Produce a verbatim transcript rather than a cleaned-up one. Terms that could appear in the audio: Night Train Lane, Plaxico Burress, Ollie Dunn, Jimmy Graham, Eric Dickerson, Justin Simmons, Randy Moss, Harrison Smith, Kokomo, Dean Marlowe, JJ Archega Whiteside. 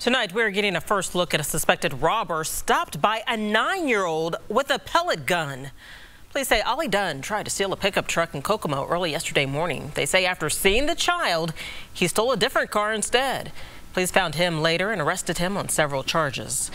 Tonight, we're getting a first look at a suspected robber stopped by a nine-year-old with a pellet gun. Police say Ollie Dunn tried to steal a pickup truck in Kokomo early yesterday morning. They say after seeing the child, he stole a different car instead. Police found him later and arrested him on several charges.